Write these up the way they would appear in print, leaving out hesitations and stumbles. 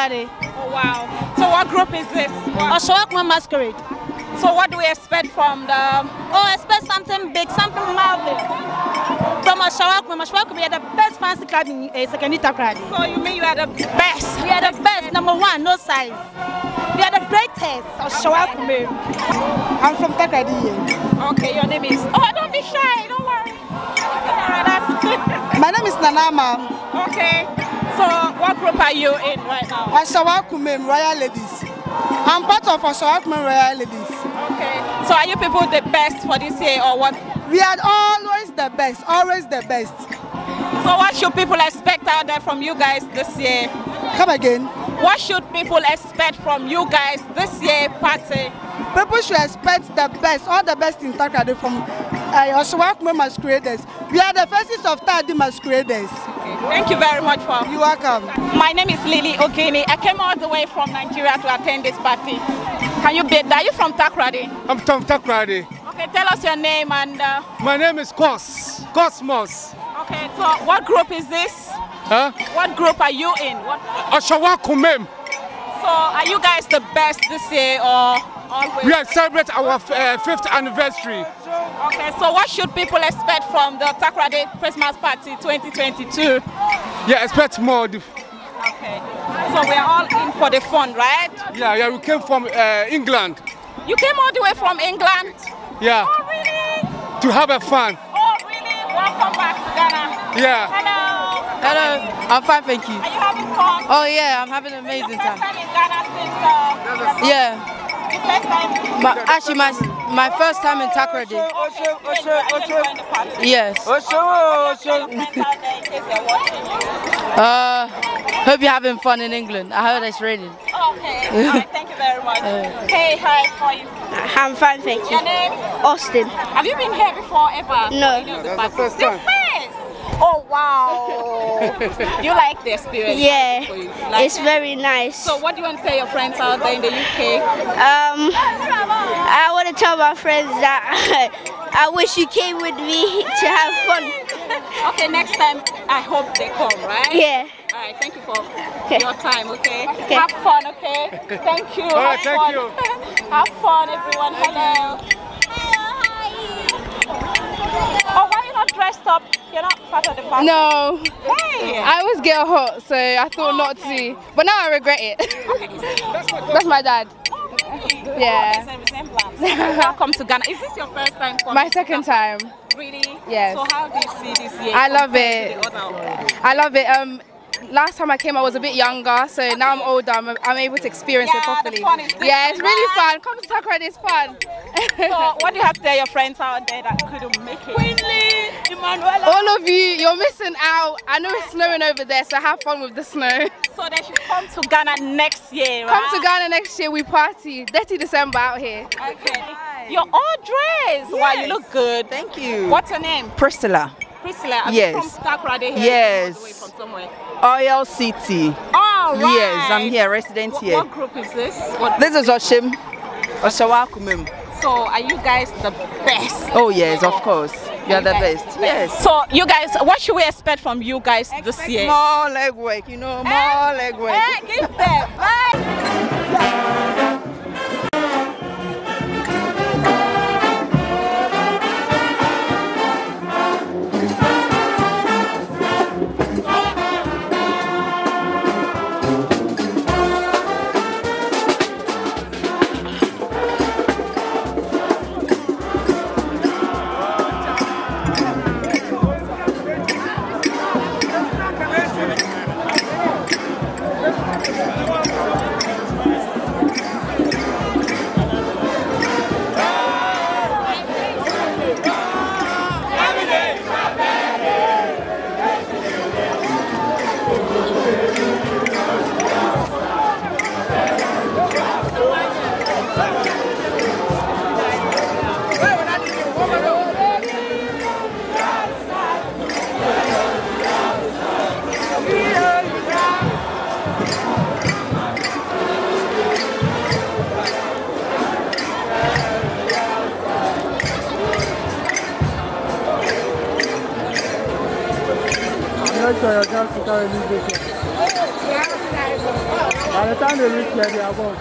Takoradi. Oh wow. So what group is this? Asawakumi masquerade. So what do we expect from the... Oh, expect something big, something marvelous. From Asawakumi. Asawakumi are the best fancy club in Secondary Takoradi. So you mean you are the best? We are the best, number one, no size. We are the greatest of Asawakumi. I'm from Takoradi. Okay, your name is... Oh, don't be shy, don't worry. My name is Nanama. Okay. So what group are you in right now? Asawakumi Royal Ladies. I'm part of Asawakumi Royal Ladies. Okay. So are you people the best for this year or what? We are always the best, always the best. So what should people expect out there from you guys this year? Come again. What should people expect from you guys this year party? People should expect the best, all the best in Takoradi from Asawakumi masqueraders. We are the faces of Takoradi masqueraders. Thank you very much for... You're welcome. My name is Lily Ogini. I came all the way from Nigeria to attend this party. Can you be... Are you from Takoradi? I'm from Takoradi. Okay, tell us your name and... My name is Cosmos. Okay, so what group is this? Huh? What group are you in? Asawakumi. So are you guys the best this year or always? We are celebrating our 5th anniversary. Okay, so what should people expect from the Takoradi Christmas Party 2022? Yeah, expect more. Okay, so we are all in for the fun, right? Yeah, we came from England. You came all the way from England? Yeah. Oh, really? To have a fun. Oh, really? Welcome back to Ghana. Yeah. Hello. Hello. I'm fine, thank you. Are you having fun? Oh, yeah, I'm having an amazing time. First time in Ghana since... Yeah. First time? My first time in Takoradi. Yes. Hope you're having fun in England. I heard it's raining. Okay. All right, thank you very much. Hey, hi, how are you? I'm fine, thank you. Your name? Austin. Have you been here before ever? No. That's the first time. Oh wow! You like the experience? Yeah, like it's very nice. So what do you want to tell your friends out there in the UK? I want to tell my friends that I wish you came with me to have fun. Okay, next time I hope they come, right? Yeah. All right, thank you for your time, okay? Have fun, okay? Thank you. All right, thank you. Have fun, everyone. Hello. Oh, why are you not dressed up? You're not part of the party? No. Hey. I always get hot, so I thought not to. But now I regret it. Okay. That's my dad. Oh, really? Yeah. Oh, there's a resemblance. Welcome to Ghana. Is this your first time coming? My second time. Really? Yes. So how do you see this year? I love it. I love it. Last time I came, I was a bit younger, so now I'm older. I'm able to experience it properly. The fun is it's really fun. Come to Takoradi, it's fun. So, what do you have to tell your friends out there that couldn't make it? Queenly, Manuela. All of you, you're missing out. I know it's snowing over there, so have fun with the snow. So they should come to Ghana next year, right? Come to Ghana next year. We party. 30 December out here. Okay. You're all dressed. Yes. Wow, you look good. Thank you. What's your name? Priscilla. Priscilla, I'm from Takoradi here. Yes. From somewhere. Oil City. Oh, right. Yes, I'm here, resident here. What group is this? This is Oshim. Asawakumi. So, are you guys the best? Oh, yes, of course. You are the best. Yes. So, you guys, what should we expect from you guys this year? More legwork, you know, more legwork. Give them. Bye. I got to By the time they reach here, they are gone.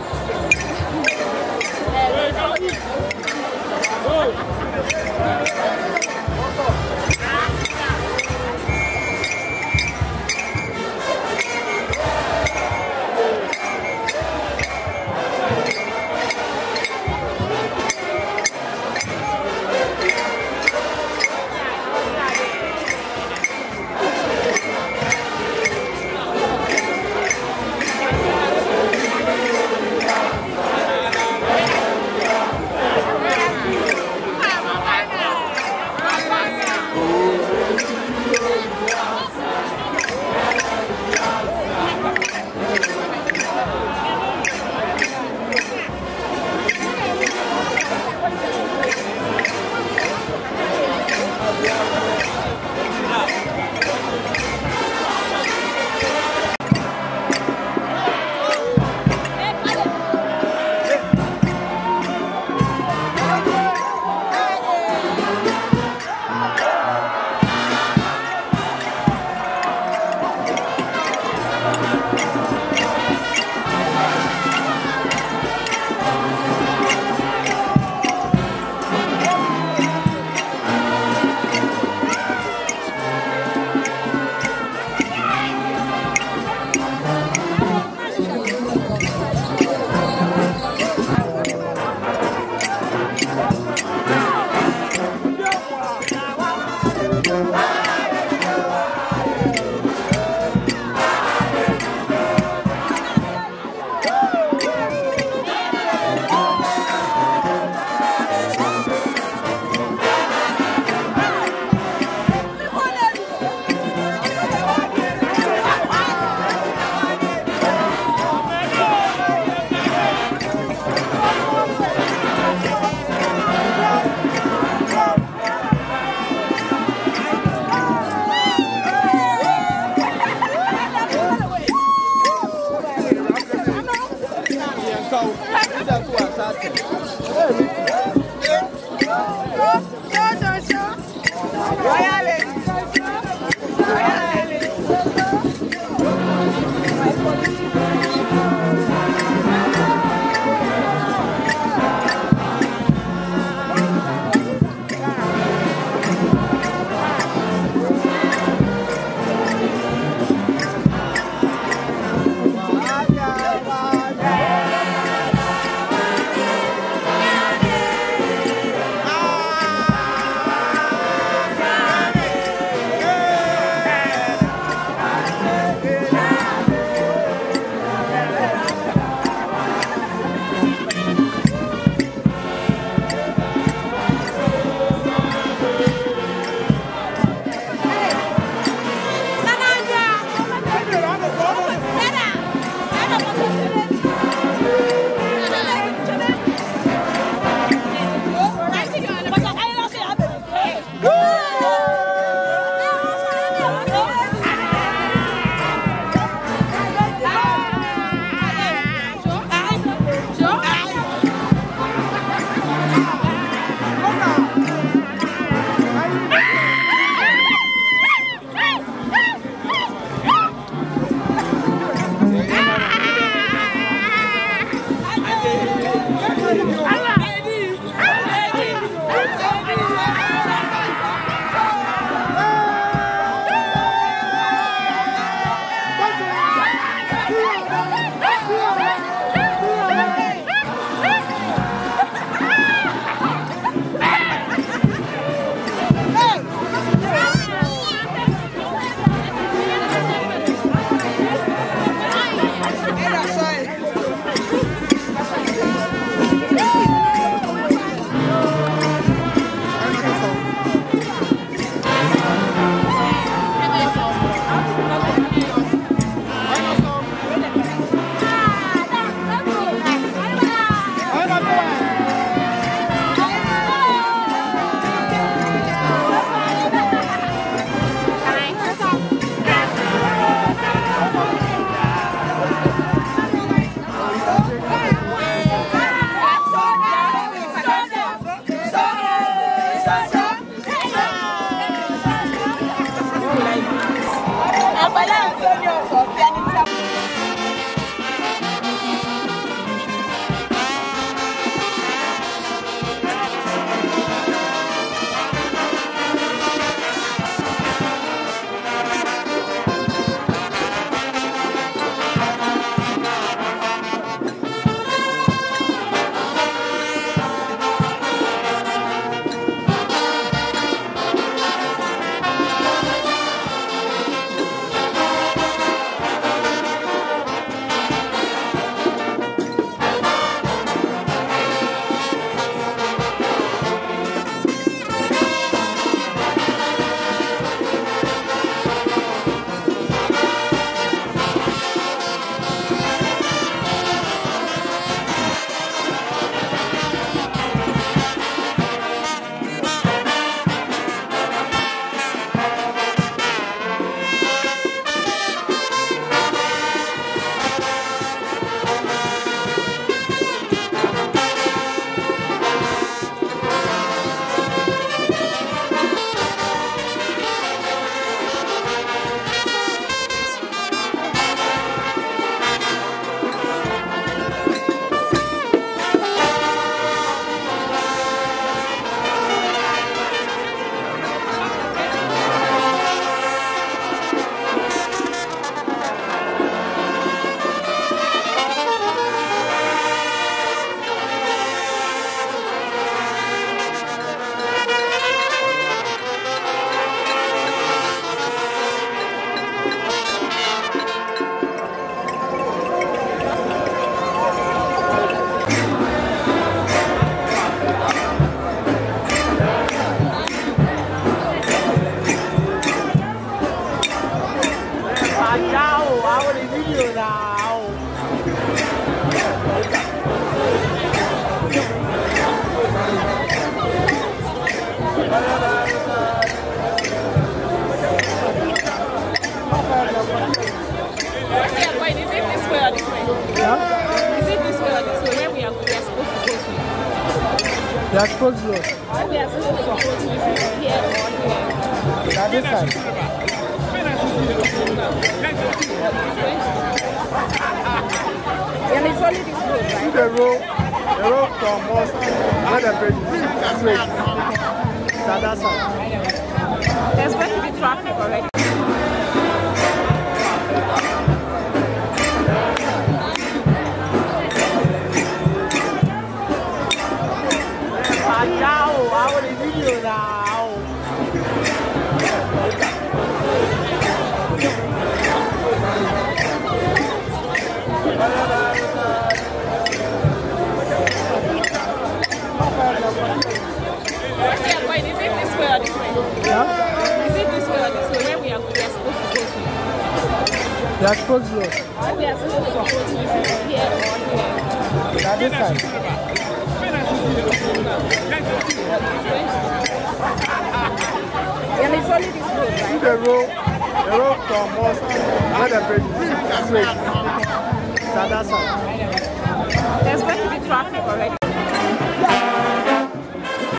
Balance your That's possible. And it's only this road, right? The road from Austin, and the bridge is that side. There's going to be traffic already. That's close road. And it's only this road, right? The road from Austin, and the bridge is that side. There's going to be traffic already.